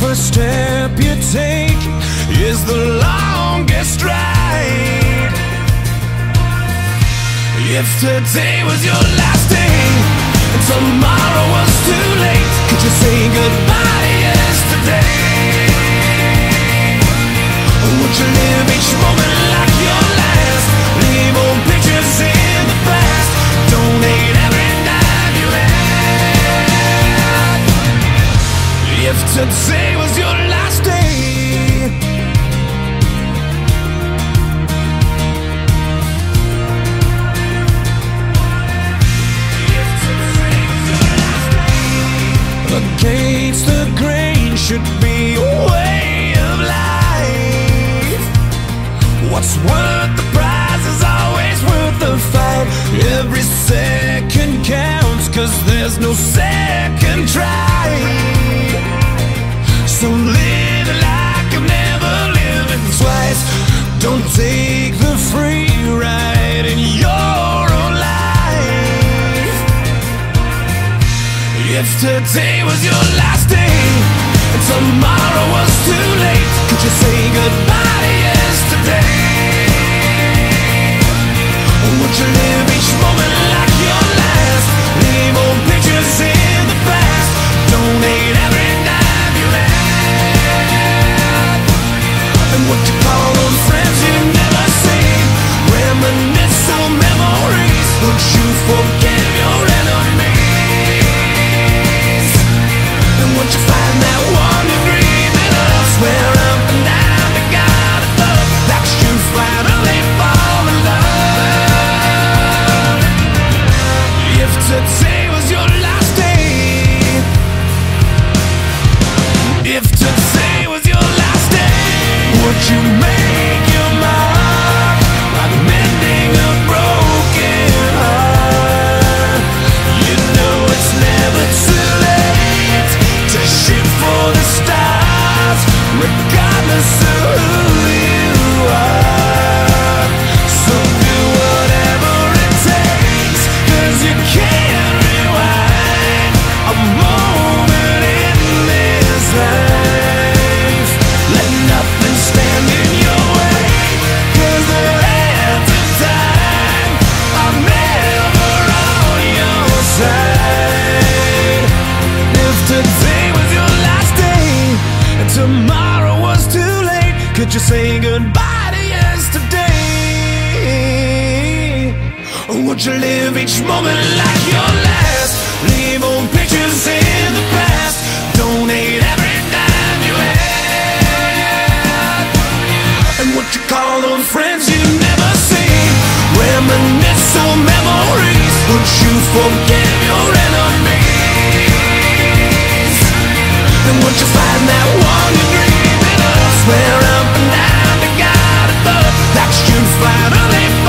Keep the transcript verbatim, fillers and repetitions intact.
first step you take is the longest ride. If today was your last day and tomorrow was too late, could you say goodbye yesterday? Or would you live each moment like your last? Leave old pictures in the past. Don't hate every dime you had. If today was your last day, against the grain should be a way of life. What's worth the prize is always worth the fight. Every second counts, cause there's no second try. So live like you've never lived twice. Don't take the free ride in your own life. If today was your last day and tomorrow was too late, could you say goodbye yesterday? Or would you live each moment like your last? Leave old pictures in the past. Donate every dime you have. And would you call on friends you never seen? Reminisce on memories. Would you forgive your enemies? Would you find that one degree that loves where up and down the god of love, that you finally fall in love? If today was your last day, if today was your last day, would you make your mark by mending a broken heart? You know it's never too late to shoot for the stars, regardless of who you are. So do whatever it takes, cause you can't rewind a moment in this life. Let nothing stand in your way, cause the hands of time are never on your side. If today tomorrow was too late, could you say goodbye to yesterday? Or would you live each moment like your last? Leave old pictures in the past. Donate every dime you had. And would you call on friends you never seen? Reminisce on memories. Would you forgive your enemies? And would you find that one dreaming of, swear up and down to God above that you finally.